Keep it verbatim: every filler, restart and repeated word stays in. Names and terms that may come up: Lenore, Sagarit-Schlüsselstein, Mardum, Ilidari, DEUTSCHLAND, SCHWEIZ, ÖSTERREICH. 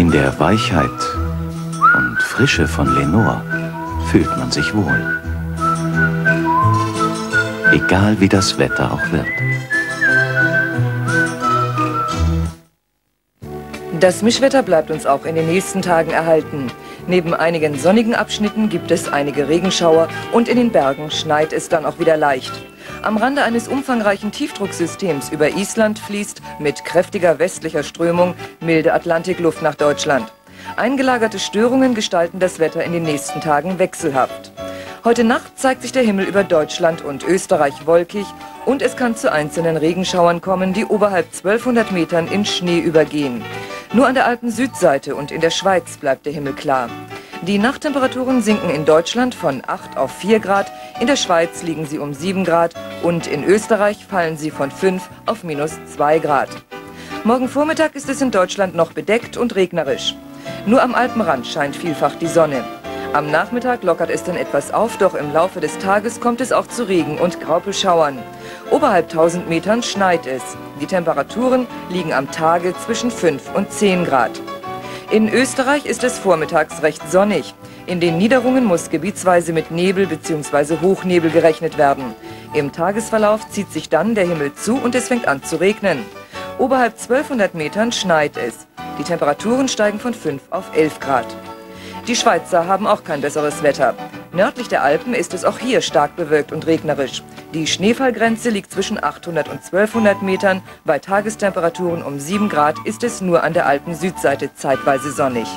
In der Weichheit und Frische von Lenore fühlt man sich wohl. Egal wie das Wetter auch wird. Das Mischwetter bleibt uns auch in den nächsten Tagen erhalten. Neben einigen sonnigen Abschnitten gibt es einige Regenschauer und in den Bergen schneit es dann auch wieder leicht. Am Rande eines umfangreichen Tiefdrucksystems über Island fließt mit kräftiger westlicher Strömung milde Atlantikluft nach Deutschland. Eingelagerte Störungen gestalten das Wetter in den nächsten Tagen wechselhaft. Heute Nacht zeigt sich der Himmel über Deutschland und Österreich wolkig und es kann zu einzelnen Regenschauern kommen, die oberhalb zwölfhundert Metern in Schnee übergehen. Nur an der alten Südseite und in der Schweiz bleibt der Himmel klar. Die Nachttemperaturen sinken in Deutschland von acht auf vier Grad, in der Schweiz liegen sie um sieben Grad und in Österreich fallen sie von fünf auf minus zwei Grad. Morgen Vormittag ist es in Deutschland noch bedeckt und regnerisch. Nur am Alpenrand scheint vielfach die Sonne. Am Nachmittag lockert es dann etwas auf, doch im Laufe des Tages kommt es auch zu Regen und Graupelschauern. Oberhalb tausend Metern schneit es. Die Temperaturen liegen am Tage zwischen fünf und zehn Grad. In Österreich ist es vormittags recht sonnig. In den Niederungen muss gebietsweise mit Nebel bzw. Hochnebel gerechnet werden. Im Tagesverlauf zieht sich dann der Himmel zu und es fängt an zu regnen. Oberhalb zwölfhundert Metern schneit es. Die Temperaturen steigen von fünf auf elf Grad. Die Schweizer haben auch kein besseres Wetter. Nördlich der Alpen ist es auch hier stark bewölkt und regnerisch. Die Schneefallgrenze liegt zwischen achthundert und zwölfhundert Metern. Bei Tagestemperaturen um sieben Grad ist es nur an der Alpen-Südseite zeitweise sonnig.